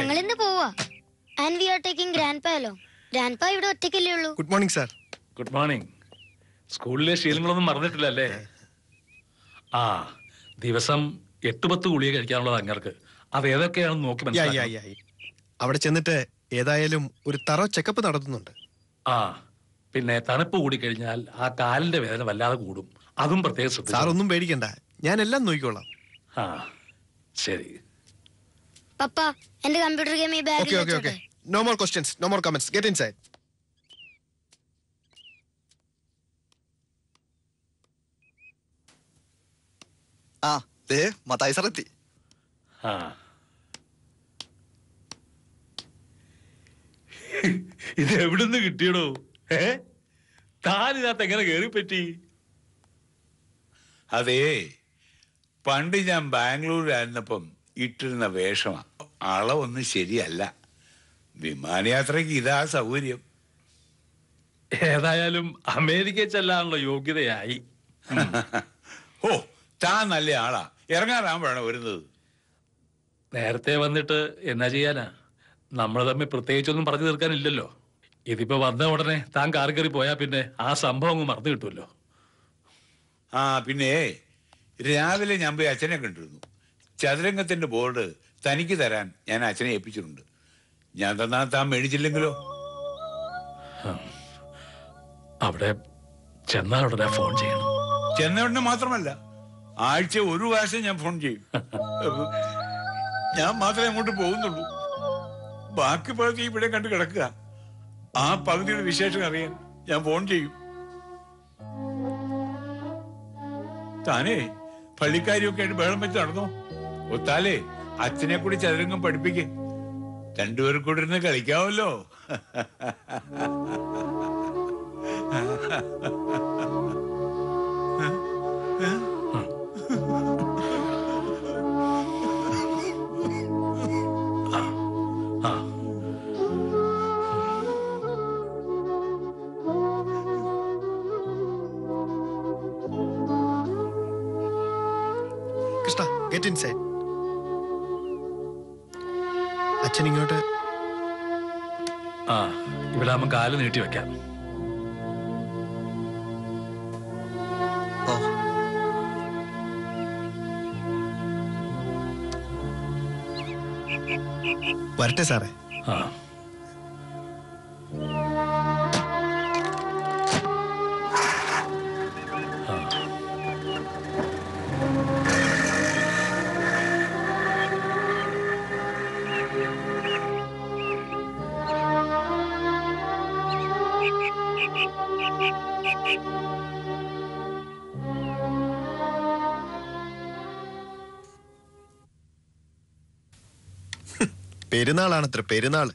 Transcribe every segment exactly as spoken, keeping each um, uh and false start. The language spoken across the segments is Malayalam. ഞങ്ങൾ ഇന്ന് പോവാ and we are taking grandpa along. Grandpa ഇവിടെ ഒറ്റയ്ക്കല്ലേ ഉള്ളൂ. Good morning sir. Good morning. സ്കൂളിലെ ശീലങ്ങളൊന്നും മറന്നിട്ടില്ല അല്ലേ? ആ ദിവസം എട്ട് പത്ത് ഗുളിക കഴിക്കാനുള്ളത് അങ്ങർക്ക്. അത് ഏതൊക്കെയാണെന്ന് നോക്കി മനസ്സിലായി. അവിടെ ചെന്നിട്ട് ഏതായാലും ഒരു തറോ ചെക്കപ്പ് നടത്തുന്നുണ്ട്. ആ പിന്നെ തണുപ്പ് കൂടി കഴിഞ്ഞാൽ ആ കാലിന്റെ വേദന വല്ലാതെ കൂടും. അതും പ്രത്യേകം ശ്രദ്ധിക്കണം. സാർ ഒന്നും പേടിക്കണ്ട. ഞാൻ എല്ലാം നോക്കിക്കോളാം. ആ ശരി. Papa, and the computer gave me back. Okay, okay, okay. No more questions, no more comments. Get inside. Ah, there, Matai Sarati. Ah. It's evident that you know. Eh? That's not going to get it. That's Pandijam Bangalore and Napum. ഇട്ടിരുന്ന വേഷം അളവൊന്നും ശരിയല്ല. വിമാനയാത്രയ്ക്ക് ഇതാ സൗകര്യം. ഏതായാലും അമേരിക്കയിൽ ചെല്ലാനുള്ള യോഗ്യതയായി. ഓ താൻ നല്ല ആളാ. ഇറങ്ങാറാൻ വേണം വരുന്നത്. നേരത്തെ വന്നിട്ട് എന്നാ ചെയ്യാനാ? നമ്മൾ തമ്മിൽ പ്രത്യേകിച്ചൊന്നും പറഞ്ഞു തീർക്കാനില്ലല്ലോ. ഇതിപ്പോ വന്ന ഉടനെ താൻ കാർ കയറി പോയാൽ പിന്നെ ആ സംഭവം അങ്ങ് മറന്നു കിട്ടുമല്ലോ. ആ പിന്നെ രാവിലെ ഞാൻ പോയി അച്ഛനെ കണ്ടിരുന്നു. ചതുരംഗത്തിന്റെ ബോർഡ് തനിക്ക് തരാൻ ഞാൻ അച്ഛനെ ഏൽപ്പിച്ചിട്ടുണ്ട്. ഞാൻ തന്നാ താൻ മേടിച്ചില്ലെങ്കിലോ? അവിടെ ചെന്നാൽ ഉടനെ ഫോൺ ചെയ്യണം. ചെന്ന ഉടനെ മാത്രമല്ല, ആഴ്ച ഒരു പ്രാവശ്യം ഞാൻ ഫോൺ ചെയ്യും. ഞാൻ മാത്രമേ അങ്ങോട്ട് പോകുന്നുള്ളൂ. ബാക്കി പകുതി ഇവിടെ കണ്ട് കിടക്കുക. ആ പകുതിയുടെ വിശേഷം അറിയാൻ ഞാൻ ഫോൺ ചെയ്യും. താനേ പള്ളിക്കാരിയൊക്കെ ആയിട്ട് ബഹളം വെച്ച് നടന്നോ? ഒത്താലേ അച്ഛനെ കൂടി ചതുരംഗം പഠിപ്പിക്കേ. രണ്ടുപേർ കൂടെ ഇരുന്ന് കളിക്കാവല്ലോ. Krishna get inside. അച്ഛനിങ്ങോട്ട്. ആ ഇവിടെ നമ്മൾ കാല് നീട്ടി വെക്കാം. വരട്ടെ സാറേ. ആ പെരുന്നാളാണത്ര പെരുന്നാൾ.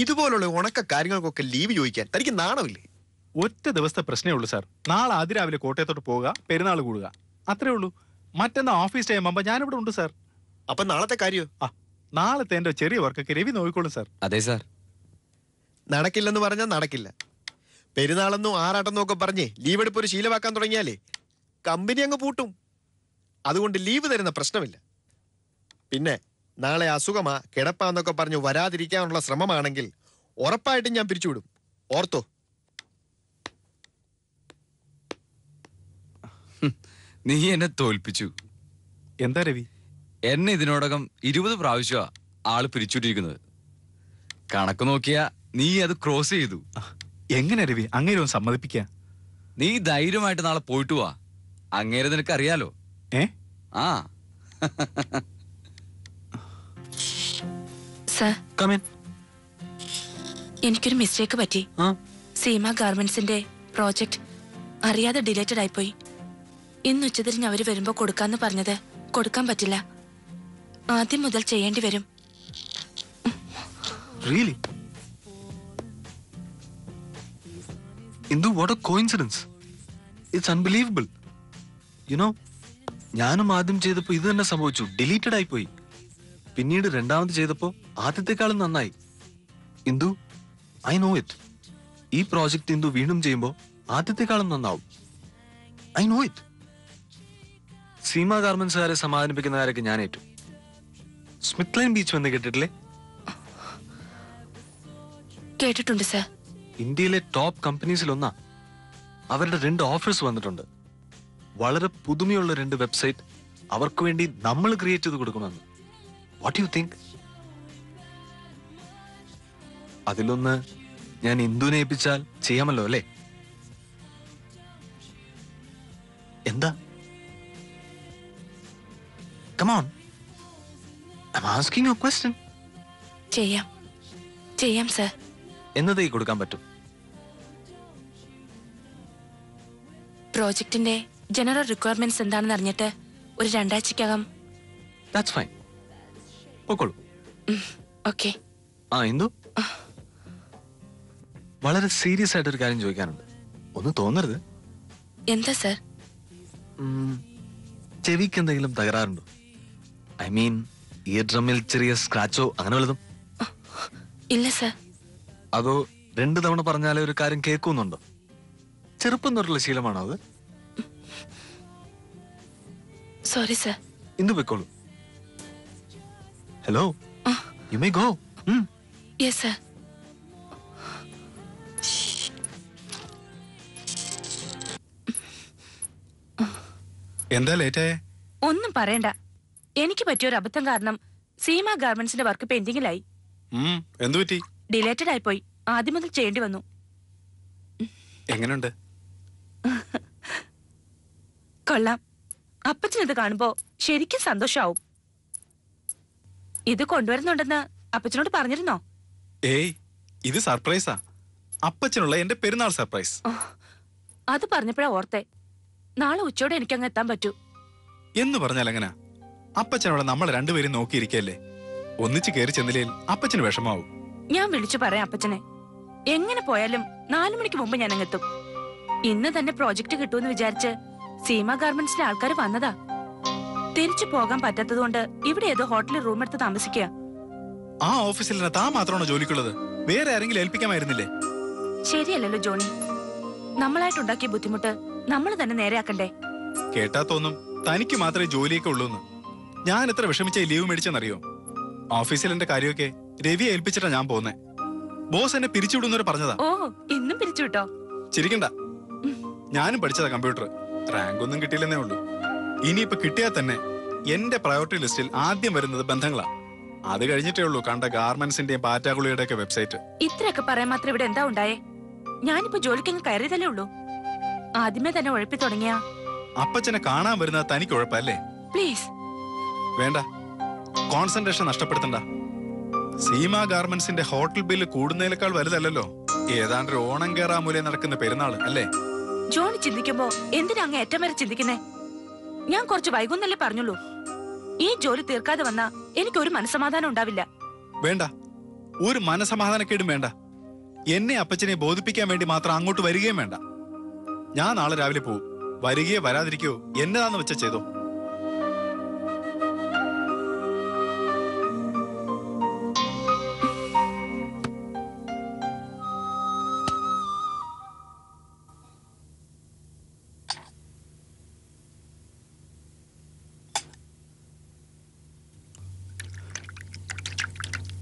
ഇതുപോലുള്ള ഉണക്ക കാര്യങ്ങൾക്കൊക്കെ ലീവ് ചോദിക്കാൻ തനിക്ക് നാണമില്ലേ? ഒറ്റ ദിവസത്തെ പ്രശ്നമേ ഉള്ളൂ സാർ. നാളെ അതിരാവിലെ കോട്ടയത്തോട്ട് പോവുക, പെരുന്നാൾ കൂടുക, അത്രേ ഉള്ളൂ. മറ്റന്നാൾ ഓഫീസ് ടൈം ആകുമ്പോൾ ഞാനിവിടെ ഉണ്ട് സാർ. അപ്പം നാളത്തെ കാര്യമോ? ആ നാളത്തെ എൻ്റെ ചെറിയ വർക്കൊക്കെ രവി നോക്കിക്കോളും സാർ. അതെ സാർ. നടക്കില്ലെന്ന് പറഞ്ഞാൽ നടക്കില്ല. പെരുന്നാളെന്നും ആറാട്ടെന്നും ഒക്കെ പറഞ്ഞ് ലീവ് എടുപ്പൊരു ശീലമാക്കാൻ തുടങ്ങിയാലേ കമ്പനി അങ്ങ് പൂട്ടും. അതുകൊണ്ട് ലീവ് തരുന്ന പ്രശ്നമില്ല. പിന്നെ നാളെ അസുഖമാ കിടപ്പാന്നൊക്കെ പറഞ്ഞു വരാതിരിക്കാനുള്ള ശ്രമമാണെങ്കിൽ ഉറപ്പായിട്ടും ഞാൻ പിരിച്ചുവിടും. ഓർത്തോ? നീ എന്നെ തോൽപ്പിച്ചു. എന്താ രവി? എന്നെ ഇതിനോടകം ഇരുപത് പ്രാവശ്യമാ ആള് പിരിച്ചുവിട്ടിരിക്കുന്നത്. കണക്ക് നോക്കിയാ നീ അത് ക്രോസ് ചെയ്തു. എങ്ങനെ രവി അങ്ങേരും സമ്മതിപ്പിക്ക? നീ ധൈര്യമായിട്ട് നാളെ പോയിട്ട് വാ. അങ്ങേരെ നിനക്ക് അറിയാലോ. ഏ ആ എനിക്കൊരു മിസ്റ്റേക്ക് പറ്റി. സീമ ഗാർമെന്റ്സിന്റെ പ്രോജക്ട് അറിയാതെ ഡിലേറ്റഡ് ആയിപ്പോയി. ഇന്ന് ഉച്ചതിരിഞ്ഞ് അവര് വരുമ്പോ കൊടുക്കാന്ന് പറഞ്ഞത് കൊടുക്കാൻ പറ്റില്ല. ആദ്യം മുതൽ ചെയ്യേണ്ടി വരും. ഞാനും ആദ്യം ചെയ്തപ്പോ ഇത് തന്നെ സംഭവിച്ചു. ഡിലീറ്റഡ് ആയിപ്പോയി. പിന്നീട് രണ്ടാമത് ചെയ്തപ്പോൾ ആദ്യത്തെക്കാളും നന്നായി. Indu, I know it. ഈ പ്രോജക്ട് ഇന്ദു വീണ്ടും ചെയ്യുമ്പോൾ ആദ്യത്തെക്കാളും നന്നാവും. I know it. സീമ ഗാർമെന്റ്സുകാരെ സമാധാനിപ്പിക്കുന്ന കാര്യമൊക്കെ ഞാൻ ഏറ്റു. സ്മിത്ത് ലൈൻ ബീച്ച് വന്ന് കേട്ടിട്ടില്ലേ? കേട്ടിട്ടുണ്ട് സർ. ഇന്ത്യയിലെ ടോപ്പ് കമ്പനീസിൽ ഒന്നാ. അവരുടെ രണ്ട് ഓഫേഴ്സ് വന്നിട്ടുണ്ട്. വളരെ പുതുമയുള്ള രണ്ട് വെബ്സൈറ്റ് അവർക്ക് വേണ്ടി നമ്മൾ ക്രിയേറ്റ് ചെയ്ത് കൊടുക്കണമെന്ന്. What you think? അതിലൊന്ന് ഞാൻ ഇന്ദുവിനെ ഏൽപ്പിച്ചാൽ ചെയ്യാമല്ലോ അല്ലേ? എന്താ? Come on. I'm asking you a question. ചെയ്യാം ചെയ്യാം സർ. എന്നതേ കൊടുക്കാൻ പറ്റും? പ്രോജക്റ്റിന്റെ ജനറൽ റിക്വയർമെന്റ്സ് എന്താണെന്ന് അറിഞ്ഞിട്ട് ഒരു രണ്ടാഴ്ചക്കകം. That's fine. പോക്കോളൂ. ഓക്കേ. ആ ഇന്ദു, വളരെ സീരിയസ് ആയിട്ട് ഒരു കാര്യം ചോദിക്കാനുണ്ട്. ഒന്ന് തോന്നരുത്. എന്താ സർ? ചെവിക്ക് എന്തെങ്കിലും തകരാറുണ്ടോ? ഐ മീൻ ഇയർ ഡ്രമ്മിൽ ചെറിയ സ്ക്രാച്ചോ അങ്ങനെ വല്ലതും? ഇല്ല സർ. അതോ രണ്ടു തവണ പറഞ്ഞാലേ ഒരു കാര്യം കേൾക്കുന്നുണ്ടോ? ചെറുപ്പം തൊട്ടുള്ള ശീലമാണോ അത്? Sorry sir. ഇന്ന് പോയിക്കോളൂ. Hello, you may go. Yes sir. എന്താ ലേറ്റ്? ഒന്നും പറയണ്ട. എനിക്ക് പറ്റിയൊരു അബദ്ധം കാരണം സീമ ഗാർമെന്റ്സിന്റെ വർക്ക് പെൻഡിങ്ങിലായി. ഡിലേറ്റഡ് ആയിപ്പോയി. ആദ്യം മുതൽ ചെയ്യേണ്ടി വന്നു. എങ്ങനെയുണ്ട്? കൊള്ളാം. അപ്പച്ചനത് കാണുമ്പോ ശരിക്കും സന്തോഷാവും. ഇത് കൊണ്ടുവരുന്നുണ്ടെന്ന് അപ്പച്ചനോട് പറഞ്ഞിരുന്നോ? ഏയ്, ഇത് സർപ്രൈസാ. അപ്പച്ചനുള്ള എന്റെ പെരുന്നാൾ സർപ്രൈസ്. അത് പറഞ്ഞപ്പോഴാ ഓർത്തെ നാളെ ഉച്ചയോടെ എനിക്ക് അങ്ങ് എത്താൻ പറ്റൂ എന്ന് പറഞ്ഞാൽ എങ്ങനാ? അപ്പച്ചനോടെ നമ്മൾ രണ്ടുപേരും നോക്കിയിരിക്കല്ലേ. ഒന്നിച്ച് കയറി ചെന്നില്ലേൽ അപ്പച്ചന് വിഷമാവും. ഞാൻ വിളിച്ചു പറയാം അപ്പച്ചനെ. എങ്ങനെ പോയാലും നാലു മണിക്ക് മുമ്പ് ഞാൻ അങ്ങെത്തും. ഇന്ന് തന്നെ പ്രോജക്ട് കിട്ടുമെന്ന് വിചാരിച്ച് സീമ ഗാർമെന്റ്സിലെ ആൾക്കാർ വന്നതാ. തിരിച്ചു പോകാൻ പറ്റാത്തതുകൊണ്ട് ഇവിടെ ഏതോ ഹോട്ടലിൽ റൂം എടുത്ത് താമസിക്കുക. ആ ഓഫീസിൽ താൻ മാത്രമാണോ ജോലിക്കുള്ളത്? വേറെ ആരെങ്കിലും ഏൽപ്പിക്കാമായിരുന്നില്ലേ? ശരിയല്ലല്ലോ ജോണി. നമ്മളായിട്ടുണ്ടാക്കിയ ബുദ്ധിമുട്ട് നമ്മൾ തന്നെ നേരെയാക്കണ്ടേ. കേട്ടാ തോന്നും തനിക്ക് മാത്രമേ ജോലിയൊക്കെ ഉള്ളൂന്ന്. ഞാൻ എത്ര വിഷമിച്ച ലീവ് മേടിച്ചെന്നറിയോ? ഓഫീസിൽ എന്റെ കാര്യമൊക്കെ രവി ഏൽപ്പിച്ചിട്ടാ ഞാൻ പോന്നെ. ബോസ് എന്നെ പിരിച്ചുവിടുന്നവര് പറഞ്ഞതാ. ഓ, ഇന്നും പിരിച്ചുവിട്ടോ? ചിരിക്കണ്ട. ഞാനും പഠിച്ചതാ കമ്പ്യൂട്ടർ. റാങ്ക് ഒന്നും കിട്ടിയില്ലെന്നേ ഉള്ളൂ. ഇനിയിപ്പൊ കിട്ടിയാൽ തന്നെ എന്റെ പ്രയോറിറ്റി ലിസ്റ്റിൽ ആദ്യം വരുന്നത് ബന്ധങ്ങളാ. അത് കഴിഞ്ഞിട്ടേ ഉള്ളൂ കണ്ട ഗാർമെന്റ്സിന്റെയും പാറ്റാഗുളിയുടെ ഒക്കെ വെബ്സൈറ്റ്. ഇത്രയൊക്കെ പറയാൻ മാത്രം ഇവിടെ എന്താ ഉണ്ടായേ? ഞാനിപ്പോ ജോലിക്കങ്ങ് കയറിയതല്ലേ ഉള്ളൂ. ആദ്യമേ തന്നെ ഉഴപ്പി തുടങ്ങിയ അപ്പച്ചനെ കാണാൻ വരുന്ന തനിക്ക് ഉഴപ്പല്ലേ? പ്ലീസ് വേണ്ട. കോൺസെൻട്രേഷൻ നഷ്ടപ്പെടുത്തണ്ട. സീമ ഗാർമെന്റ്സിന്റെ ഹോട്ടൽ ബില്ല് കൂടുന്നതിനേക്കാൾ വലുതല്ലോ ഏതാണ്ട് ഓണം കേറാ മൂലേ നടക്കുന്ന പെരുന്നാള് അല്ലേ? ജോണി ചിന്തിക്കുമ്പോ എന്തിനാ അങ്ങ് ഏറ്റവും വരെ ചിന്തിക്കുന്നേ? ഞാൻ കുറച്ച് വൈകുന്നല്ലേ പറഞ്ഞുള്ളൂ. ഈ ജോലി തീർക്കാതെ വന്നാ എനിക്ക് ഒരു മനസ്സമാധാനം ഉണ്ടാവില്ല. വേണ്ട, ഒരു മനസ്സമാധാനക്കേടും വേണ്ട. എന്നെ അപ്പച്ചനെ ബോധിപ്പിക്കാൻ വേണ്ടി മാത്രം അങ്ങോട്ട് വരികയും വേണ്ട. ഞാൻ നാളെ രാവിലെ പോവും. വരികയോ വരാതിരിക്കോ എന്നതാന്ന് വെച്ച ചെയ്തോ.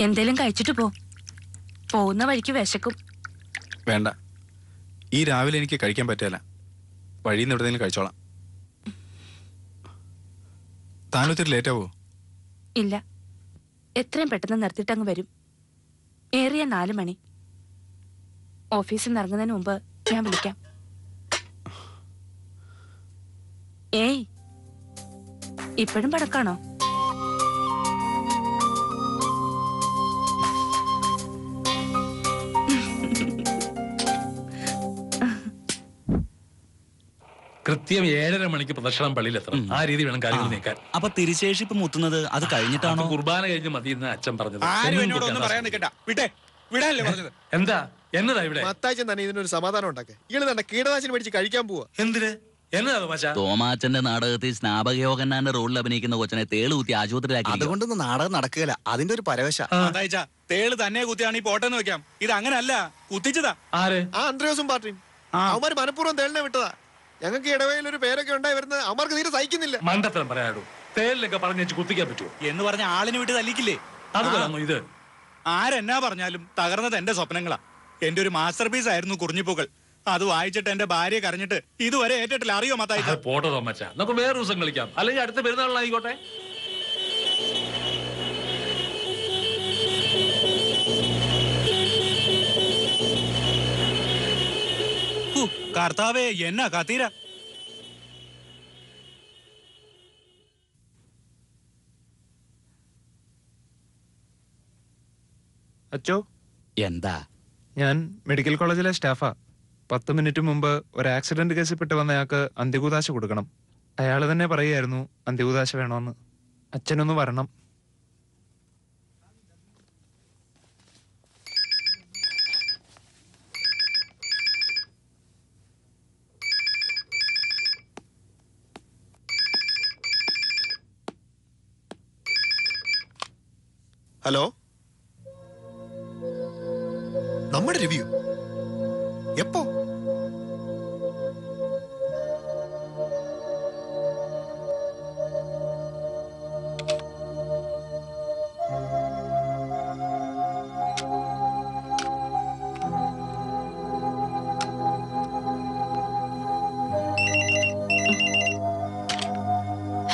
എന്തേലും കഴിച്ചിട്ട് പോ. പോകുന്ന വഴിക്ക് വിശക്കും. വേണ്ട, ഈ രാവിലെ എനിക്ക് കഴിക്കാൻ പറ്റില്ല. വഴിയിൽ നിന്ന് എവിടെയെങ്കിലും കഴിച്ചോളാം. താനൊത്തിരി ലേറ്റാവോ? ഇല്ല, എത്രയും പെട്ടെന്ന് നിർത്തിയിട്ട് അങ്ങ് വരും. ഏറിയ നാല് മണി. ഓഫീസിൽ നിന്ന് ഇറങ്ങുന്നതിന് മുമ്പ് ഞാൻ വിളിക്കാം. ഏയ്, ഇപ്പോഴും പടക്കാണോ? കൃത്യം ഏഴര മണിക്ക് പ്രദർശനം പള്ളിയിലെത്തണം. ആ രീതി വേണം കാര്യങ്ങൾ നീക്കാൻ. അപ്പൊ തിരുശേഷിപ്പ് മുത്തുന്നത് അത് കഴിഞ്ഞിട്ടാണോ? കുർബാന കഴിഞ്ഞ് മതി എന്ന് അച്ഛൻ പറഞ്ഞത്. എന്താ എന്നതാ ഇവിടെ ഇതിനൊരു സമാധാനം ഉണ്ടാക്കുക? ഇയാളെ കീടനാശിനി മേടിച്ച് കഴിക്കാൻ പോവാ. എന്തിന് എന്നതാ? തോമാച്ചന്റെ നാടകത്തിൽ സ്നാപകയോഗന്നാന്റെ റോളിൽ അഭിനയിക്കുന്ന കൊച്ചനെ തേള് കുത്തി ആശുപത്രിയിലാക്കി. അതുകൊണ്ടൊന്നും നാടകം നടക്കുകയില്ല. അതിന്റെ ഒരു പരവശ തേള് തന്നെ കുത്തിയാണ് ഈ പോട്ടെന്ന് വെക്കാം. ഇത് അങ്ങനല്ല, കുത്തിച്ചതാ. ആ അന്ത്രോസും പാർട്ടിയും അവന്മാര് മനഃപൂർവ്വം തേളിനെ വിട്ടതാ. ഞങ്ങൾക്ക് ഇടവേയിൽ ഒരു പേരൊക്കെ ഉണ്ടായി വരുന്നത് അവർക്ക് തീരെ സഹിക്കുന്നില്ല. മണ്ടത്തരം പറയാടോ. തേലിലൊക്കെ പറഞ്ഞു കുത്തിക്കാൻ പറ്റുമോ എന്ന് പറഞ്ഞ ആളിനെ വിട്ട് തല്ലിക്കില്ലേ? അത് ഇത് ആരെന്നാ പറഞ്ഞാലും തകർന്നത് എന്റെ സ്വപ്നങ്ങളാ. എന്റെ ഒരു മാസ്റ്റർ പീസ് ആയിരുന്നു കുറിഞ്ഞിപ്പൂക്കൾ. അത് വായിച്ചിട്ട് എന്റെ ഭാര്യ കരഞ്ഞിട്ട് ഇതുവരെ ഏറ്റിട്ടില്ല. അറിയോ മത്തായി? പോട്ടോ തോമച്ചാ, നമുക്ക് വേറെ ദിവസം കളിക്കാം, അല്ലെങ്കിൽ അടുത്ത പെരുന്നാളിനായിക്കോട്ടെ. കർത്താവേ എന്നാ കാത്തീര. അച്ചോ എന്താ? ഞാൻ മെഡിക്കൽ കോളേജിലെ സ്റ്റാഫാ. പത്ത് മിനിറ്റ് മുമ്പ് ഒരു ആക്സിഡന്റ് കേസിൽപ്പെട്ട് വന്ന അയാൾക്ക് അന്ത്യകൂതാശ കൊടുക്കണം. അയാൾ തന്നെ പറയുമായിരുന്നു അന്ത്യകൂതാശ വേണമെന്ന്. അച്ഛനൊന്ന് വരണം. ഹലോ, നമ്മുടെ റിവ്യൂ എപ്പോ?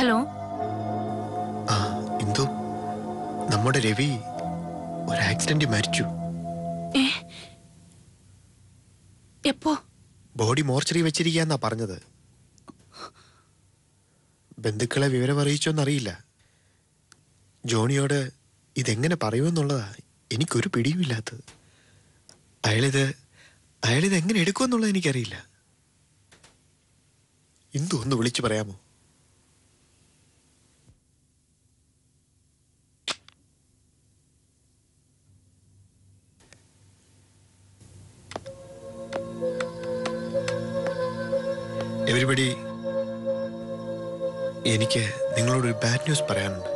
ഹലോ, ഇന്ദു, നമ്മുടെ രവി ഒരു ആക്സിഡന്റ് മരിച്ചു. എപ്പോ? ബോഡി മോർച്ചറി വെച്ചിരിക്കാന്നാ പറഞ്ഞത്. ബന്ധുക്കളെ വിവരം അറിയിച്ചോന്നറിയില്ല. ജോണിയോട് ഇതെങ്ങനെ പറയുമെന്നുള്ളതാ എനിക്കൊരു പിടിയുമില്ലാത്തത്. അയാളിത് അയാളിത് എങ്ങനെ എടുക്കുമെന്നുള്ളത് എനിക്കറിയില്ല. ഇന്ദു ഒന്ന് വിളിച്ചു പറയാമോ? എവരിബഡി, എനിക്ക് നിങ്ങളോടൊരു ബാഡ് ന്യൂസ് പറയാനുണ്ട്.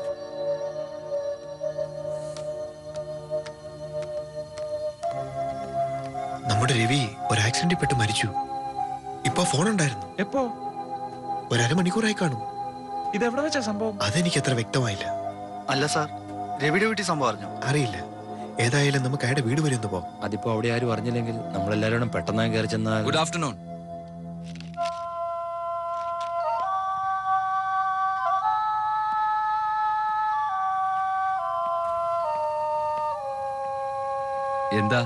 നമ്മുടെ രവി ഒരു ആക്സിഡന്റിൽ പെട്ട് മരിച്ചു. ഇപ്പൊ ഫോൺ ഉണ്ടായിരുന്നു. എപ്പോ? ഒരു അരമണിക്കൂറായി കാണും. ഇതെവിടെ വെച്ചാ സംഭവം? അതെനിക്ക് അത്ര വ്യക്തമായില്ല. അല്ല സാർ, രവിയുടെ വീട്ടിൽ സംഭവം അറിഞ്ഞോ? അറിയില്ല. ഏതായാലും നമുക്ക് അയാളുടെ വീട് വരെ ഒന്ന് പോകാം. അതിപ്പോ അവിടെ ആരും അറിഞ്ഞില്ലെങ്കിൽ നമ്മളെല്ലാവരും പെട്ടെന്ന് കയറി ചെന്നാൽ. Good afternoon. എന്താ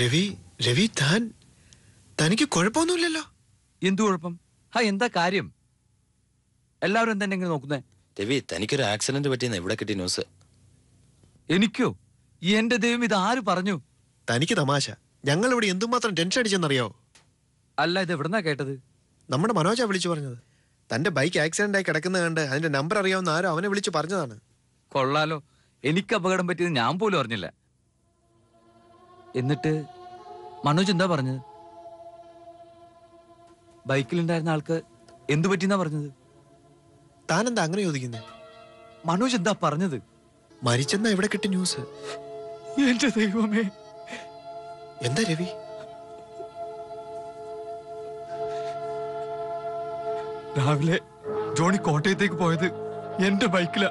രവി? രവി, താൻ തനിക്ക് കുഴപ്പമൊന്നുമില്ലല്ലോ? എന്തു കുഴപ്പം? ആ, എന്താ കാര്യം? എല്ലാവരും എന്താ എങ്ങനെ നോക്കുന്നേ? രവി, തനിക്കൊരു ആക്സിഡന്റ് പറ്റിയെന്ന് എവിടെ കിട്ടിയ ന്യൂസ്? എനിക്കോ? എന്റെ ദൈവം, ഇത് ആര് പറഞ്ഞു? തനിക്ക് തമാശ. ഞങ്ങൾ ഇവിടെ എന്തുമാത്രം ടെൻഷൻ അടിച്ചെന്നറിയോ? അല്ല, ഇത് എവിടെന്നാ കേട്ടത്? നമ്മുടെ മനോജാ വിളിച്ചു പറഞ്ഞത്. തന്റെ ബൈക്ക് ആക്സിഡന്റ് ആയി കിടക്കുന്നത് കണ്ട് അതിന്റെ നമ്പർ അറിയാവുന്ന ആരോ അവനെ വിളിച്ചു പറഞ്ഞതാണ്. കൊള്ളാലോ, എനിക്ക് അപകടം പറ്റിയത് ഞാൻ പോലും അറിഞ്ഞില്ല. എന്നിട്ട് മനോജ് എന്താ പറഞ്ഞത്? ബൈക്കിലുണ്ടായിരുന്ന ആൾക്ക് എന്തു പറ്റിയെന്നാ പറഞ്ഞത്? താൻ എന്താ അങ്ങനെ ചോദിക്കുന്നത്? മനോജ് എന്താ പറഞ്ഞത്? മരിച്ചെന്നാ ഇവിടെ കിട്ടിയ ന്യൂസ്. എന്റെ ദൈവമേ, എന്താ രവി? രാവിലെ ജോണി കോട്ടയത്തേക്ക് പോയത് എന്റെ ബൈക്കിലാ.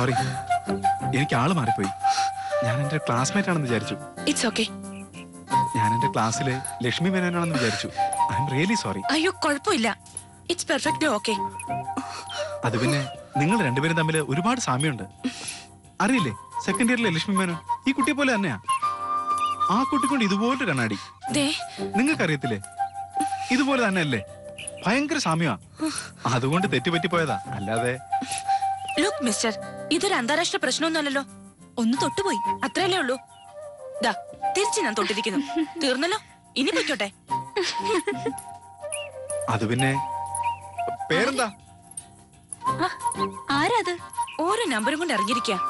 സോറി, എനിക്ക് ആള് മാറിപ്പോയി. ഞാൻ എന്റെ ക്ലാസ്മേറ്റ് ആണെന്ന് വിചാരിച്ചു. It's okay. ഞാൻ എന്റെ ക്ലാസ്സിലെ ലക്ഷ്മി മേനോനാണെന്ന് വിചാരിച്ചു. I am really sorry. അയ്യോ കുഴപ്പമില്ല, ഇറ്റ്സ് പെർഫെക്റ്റ്ലി ഓക്കേ. അത് പിന്നെ നിങ്ങൾ രണ്ടുപേരും തമ്മിൽ ഒരുപാട് സാമ്യമുണ്ട്. അറിയില്ലേ, സെക്കൻഡ് ഇയറിലെ ലക്ഷ്മി മേനോൻ ഈ കുട്ടിയെ പോലെ തന്നെയാ. ആ കുട്ടിക്കൊണ്ട് ഇതുപോലെ കണ്ണാടി. നിങ്ങൾക്കറിയത്തില്ലേ, ഇതുപോലെ തന്നെ അല്ലേ? ഭയങ്കര സാമ്യമാ. അതുകൊണ്ട് തെറ്റുപറ്റി പോയതാ, അല്ലാതെ. ലുക്ക് മിസ്റ്റർ, ഇതൊരു അന്താരാഷ്ട്ര പ്രശ്നമൊന്നുമല്ലല്ലോ. ഒന്ന് തൊട്ടുപോയി, അത്രയല്ലേ ഉള്ളൂ. ദാ തിരിച്ചു ഞാൻ തൊട്ടിരിക്കുന്നു. തീർന്നല്ലോ, ഇനി പോയിക്കോട്ടെ. അത് പിന്നെ പേരെന്താ? ആരാ അത്? ഓരോ നമ്പറും കൊണ്ട് ഇറങ്ങിയിരിക്കാം.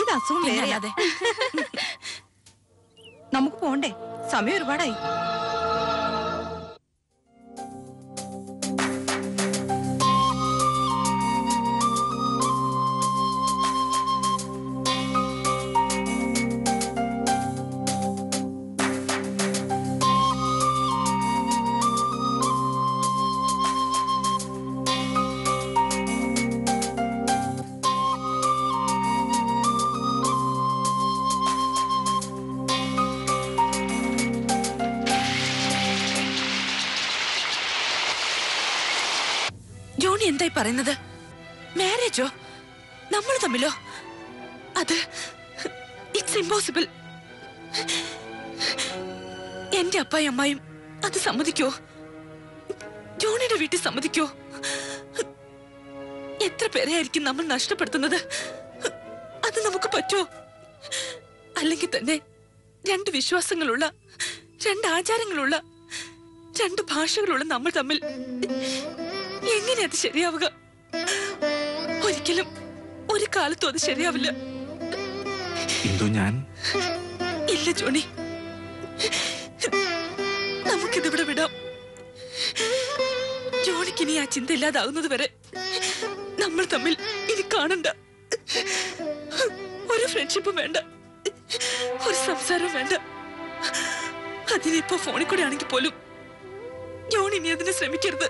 ഇത് അസുഖം വേറെ. നമുക്ക് പോണ്ടേ? സമയം ഒരുപാടായി. എന്തായി പറയുന്നത്? മാരേജോ? നമ്മൾ തമ്മിലോ? അത് ഇറ്റ്സ് ഇമ്പോസിബിൾ. എന്റെ അപ്പായും അമ്മായും അത് സമ്മതിക്കോ? ജോണിയുടെ വീട്ടിൽ സമ്മതിക്കോ? എത്ര പേരെയായിരിക്കും നമ്മൾ നഷ്ടപ്പെടുത്തുന്നത്? അത് നമുക്ക് പറ്റുമോ? അല്ലെങ്കിൽ തന്നെ രണ്ട് വിശ്വാസങ്ങളുള്ള, രണ്ട് ആചാരങ്ങളുള്ള, രണ്ട് ഭാഷകളുള്ള നമ്മൾ തമ്മിൽ എങ്ങനെ അത് ശരിയാവുക? ഒരിക്കലും ഒരു കാലത്തും അത് ശരിയാവില്ല. ഇല്ല ജോണി, നമുക്കിതിവിടെ വിടാം. ജോണിക്ക് ഇനി ആ ചിന്ത ഇല്ലാതാകുന്നത് വരെ നമ്മൾ തമ്മിൽ ഇനി കാണണ്ട. ഒരു ഫ്രണ്ട്ഷിപ്പും വേണ്ട, ഒരു സംസാരവും വേണ്ട. അതിനിപ്പോ ഫോണിൽ കൂടെ ആണെങ്കിൽ പോലും ജോണി ഇനി അതിനെ ശ്രമിക്കരുത്.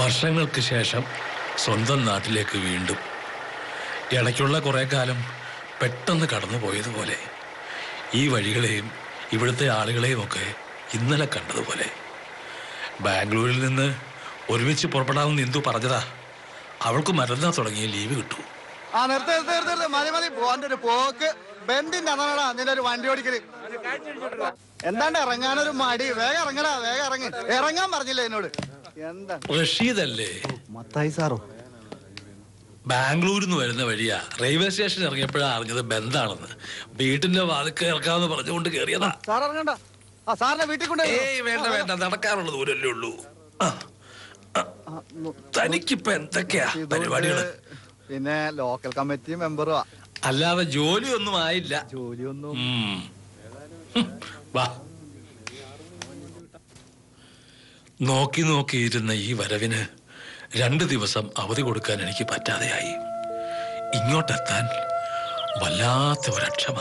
വർഷങ്ങൾക്ക് ശേഷം സ്വന്തം നാട്ടിലേക്ക് വീണ്ടും. ഇടയ്ക്കുള്ള കുറേ കാലം പെട്ടെന്ന് കടന്നു പോയതുപോലെ ഈ വഴികളെയും ഇവിടുത്തെ ആളുകളെയും ഒക്കെ ഇന്നലെ കണ്ടതുപോലെ. ബാംഗ്ലൂരിൽ നിന്ന് ഒരുമിച്ച് പുറപ്പെടാമെന്ന് ഇന്ദു പറഞ്ഞതാ. അവൾക്ക് മരുന്നാ തുടങ്ങിയ ലീവ് കിട്ടൂ. ആ നിർത്തി നിർത്തി മതി മതി പോകാൻ്റെ ഒരു പോക്ക്. ബെൻഡിൻ്റെ അതാണടാ നിന്റെ ഒരു വണ്ടി ഓടിക്കല്. എന്താണ്ട് ഇറങ്ങാനൊരു മടി. വേഗം ഇറങ്ങടാ, വേഗം ഇറങ്ങി. ഇറങ്ങാൻ പറഞ്ഞില്ല എന്നോട്. റഷീദല്ലേ മത്തായി സാറോ? ബാംഗ്ലൂരിൽ നിന്ന് വരുന്ന വഴിയാ. റെയിൽവേ സ്റ്റേഷൻ ഇറങ്ങിയപ്പോഴാണ് അറിഞ്ഞത് ബന്ധാണെന്ന്. വീട്ടിന്റെ വാതിക്ക് ഇറക്കാമെന്ന് പറഞ്ഞുകൊണ്ട് കയറിയതാ. വേണ്ട വേണ്ട, നടക്കാനുള്ള ദൂരല്ലേ ഉള്ളൂ. തനിക്കിപ്പോ എന്തൊക്കെയാ പരിപാടികള്? പിന്നെ ലോക്കൽ കമ്മിറ്റി മെമ്പറുവാ, അല്ലാതെ ജോലിയൊന്നും ആയില്ല. ജോലിയൊന്നും നോക്കി നോക്കിയിരുന്ന ഈ വരവിന് രണ്ട് ദിവസം അവധി കൊടുക്കാൻ എനിക്ക് പറ്റാതെയായി. ഇങ്ങോട്ടെത്താൻ വല്ലാത്ത ഒരക്ഷമ.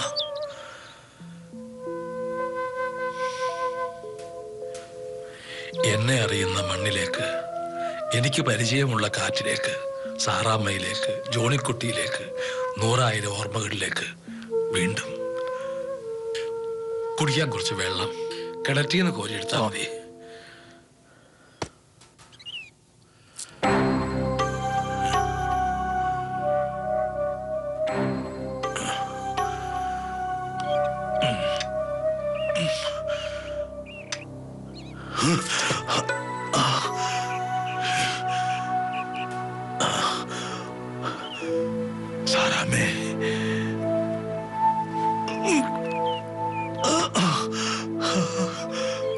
എന്നെ അറിയുന്ന മണ്ണിലേക്ക്, എനിക്ക് പരിചയമുള്ള കാറ്റിലേക്ക്, സാറാമ്മയിലേക്ക്, ജോണിക്കുട്ടിയിലേക്ക്, നൂറായിരം ഓർമ്മകളിലേക്ക് വീണ്ടും. കുടിക്കാൻ കുറച്ച് വെള്ളം കിണറ്റിന്ന് കോരിയെടുത്താൽ മതി. सारा में सारा में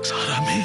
सारा में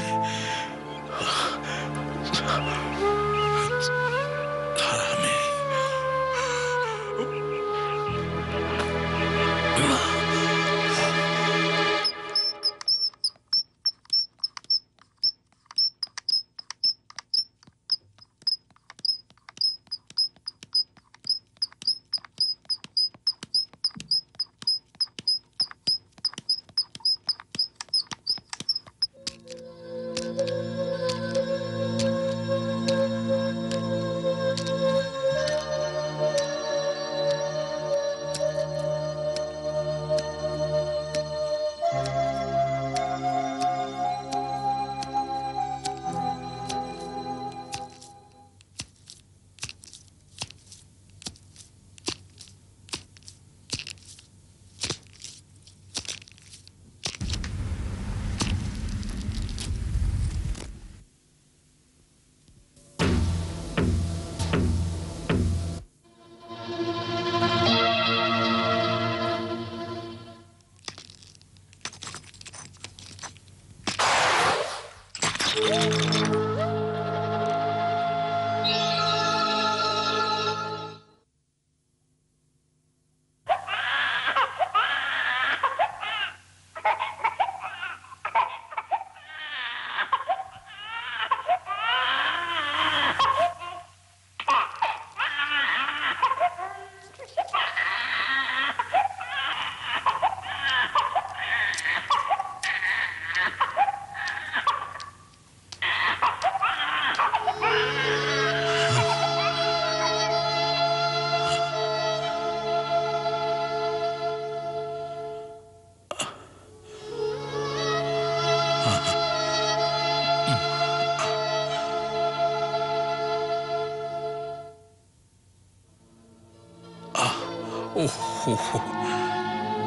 Oh, oh.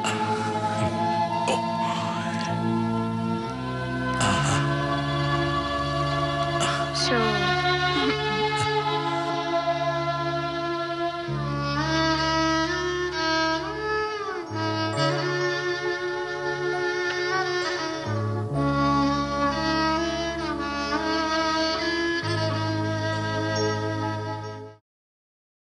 Ah. Oh. Ah. So